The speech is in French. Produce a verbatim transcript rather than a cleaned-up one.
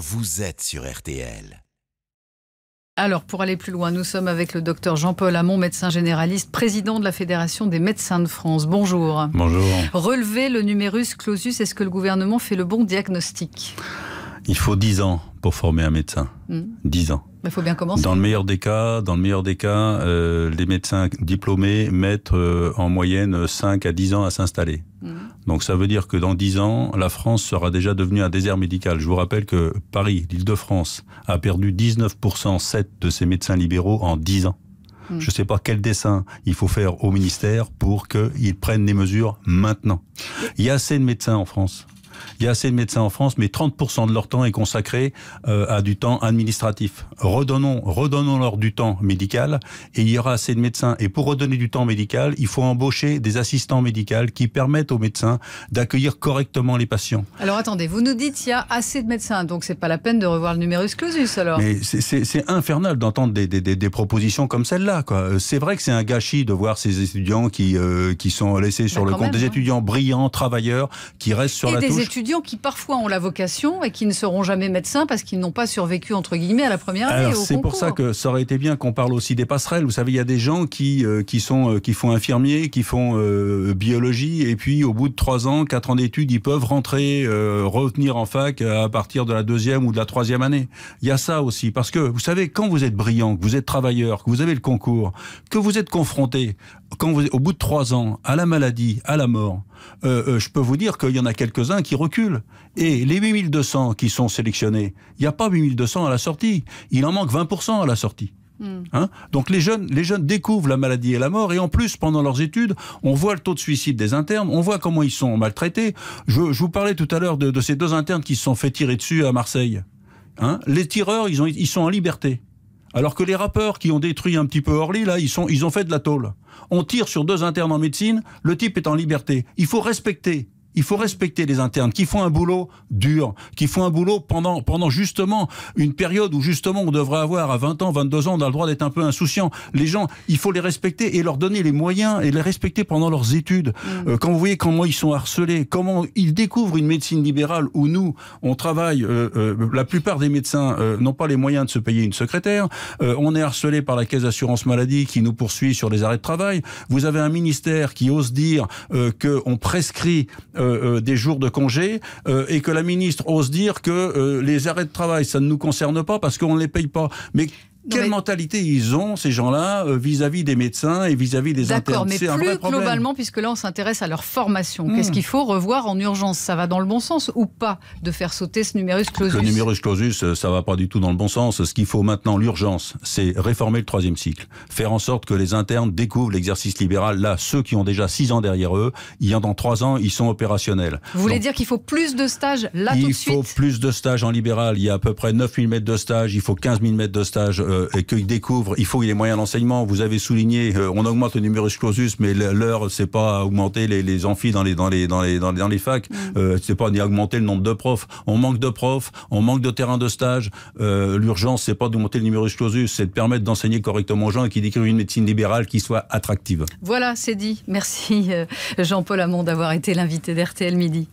Vous êtes sur R T L. Alors, pour aller plus loin, nous sommes avec le docteur Jean-Paul Hamon, médecin généraliste, président de la Fédération des médecins de France. Bonjour. Bonjour. Relever le numerus clausus, est-ce que le gouvernement fait le bon diagnostic ? Il faut dix ans pour former un médecin. Mmh. dix ans. Il faut bien commencer. Dans le meilleur des cas, dans le meilleur des cas euh, les médecins diplômés mettent euh, en moyenne cinq à dix ans à s'installer. Mmh. Donc ça veut dire que dans dix ans, la France sera déjà devenue un désert médical. Je vous rappelle que Paris, l'Île-de-France, a perdu dix-neuf virgule sept pour cent de ses médecins libéraux en dix ans. Mmh. Je ne sais pas quel dessein il faut faire au ministère pour qu'ils prennent les mesures maintenant. Il y a assez de médecins en France. Il y a assez de médecins en France, mais trente pour cent de leur temps est consacré euh, à du temps administratif. Redonnons, redonnons-leur du temps médical et il y aura assez de médecins. Et pour redonner du temps médical, il faut embaucher des assistants médicaux qui permettent aux médecins d'accueillir correctement les patients. Alors attendez, vous nous dites qu'il y a assez de médecins, donc c'est pas la peine de revoir le numerus clausus alors. Mais c'est infernal d'entendre des, des, des, des propositions comme celle-là. C'est vrai que c'est un gâchis de voir ces étudiants qui, euh, qui sont laissés sur ben le compte même, des hein. étudiants brillants, travailleurs, qui restent sur et la touche. Étudiants qui parfois ont la vocation et qui ne seront jamais médecins parce qu'ils n'ont pas survécu entre guillemets à la première année. Alors, c'est pour ça que ça aurait été bien qu'on parle aussi des passerelles. Vous savez, il y a des gens qui, euh, qui, sont, euh, qui font infirmier, qui font euh, biologie et puis au bout de trois ans, quatre ans d'études, ils peuvent rentrer, euh, revenir en fac à partir de la deuxième ou de la troisième année. Il y a ça aussi parce que vous savez, quand vous êtes brillant, que vous êtes travailleur, que vous avez le concours, que vous êtes confronté quand vous, au bout de trois ans à la maladie, à la mort, euh, euh, je peux vous dire qu'il y en a quelques-uns qui recule. Et les huit mille deux cents qui sont sélectionnés, il n'y a pas huit mille deux cents à la sortie. Il en manque vingt pour cent à la sortie. Mmh. Hein? Donc les jeunes, les jeunes découvrent la maladie et la mort. Et en plus, pendant leurs études, on voit le taux de suicide des internes, on voit comment ils sont maltraités. Je, je vous parlais tout à l'heure de, de ces deux internes qui se sont fait tirer dessus à Marseille. Hein? Les tireurs, ils, ont, ils sont en liberté. Alors que les rappeurs qui ont détruit un petit peu Orly, là, ils, sont, ils ont fait de la tôle. On tire sur deux internes en médecine, le type est en liberté. Il faut respecter. Il faut respecter les internes qui font un boulot dur, qui font un boulot pendant, pendant justement une période où justement on devrait avoir à vingt ans, vingt-deux ans, on a le droit d'être un peu insouciant. Les gens, il faut les respecter et leur donner les moyens et les respecter pendant leurs études. Mmh. Euh, quand vous voyez comment ils sont harcelés, comment ils découvrent une médecine libérale où nous, on travaille, euh, euh, la plupart des médecins euh, n'ont pas les moyens de se payer une secrétaire, euh, on est harcelé par la Caisse d'assurance maladie qui nous poursuit sur les arrêts de travail. Vous avez un ministère qui ose dire euh, qu'on prescrit Euh, Euh, euh, des jours de congé euh, et que la ministre ose dire que euh, les arrêts de travail, ça ne nous concerne pas parce qu'on ne les paye pas. Mais non, quelle mais... mentalité ils ont, ces gens-là, vis-à-vis des médecins et vis-à-vis des internes? D'accord, mais plus globalement, puisque là on s'intéresse à leur formation, mmh. qu'est-ce qu'il faut revoir en urgence? Ça va dans le bon sens ou pas de faire sauter ce numerus clausus? Le numerus clausus, ça ne va pas du tout dans le bon sens. Ce qu'il faut maintenant, l'urgence, c'est réformer le troisième cycle. Faire en sorte que les internes découvrent l'exercice libéral. Là, ceux qui ont déjà six ans derrière eux, ils en dans trois ans, ils sont opérationnels. Vous voulez Donc, dire qu'il faut plus de stages là tout de suite? Il faut plus de stages en libéral. Il y a à peu près neuf mille mètres de stages, il faut quinze mille mètres de stages. Et qu'ils découvrent, il faut qu'il y ait les moyens d'enseignement. Vous avez souligné, on augmente le numerus clausus, mais l'heure, c'est pas augmenter les, les amphis dans les, dans les, dans les, dans les, dans les facs, mmh. euh, c'est pas ni augmenter le nombre de profs. On manque de profs, on manque de terrain de stage. Euh, L'urgence, c'est pas d'augmenter le numerus clausus, c'est de permettre d'enseigner correctement aux gens et qu'ils décrivent une médecine libérale qui soit attractive. Voilà, c'est dit. Merci Jean-Paul Hamon d'avoir été l'invité d'R T L Midi.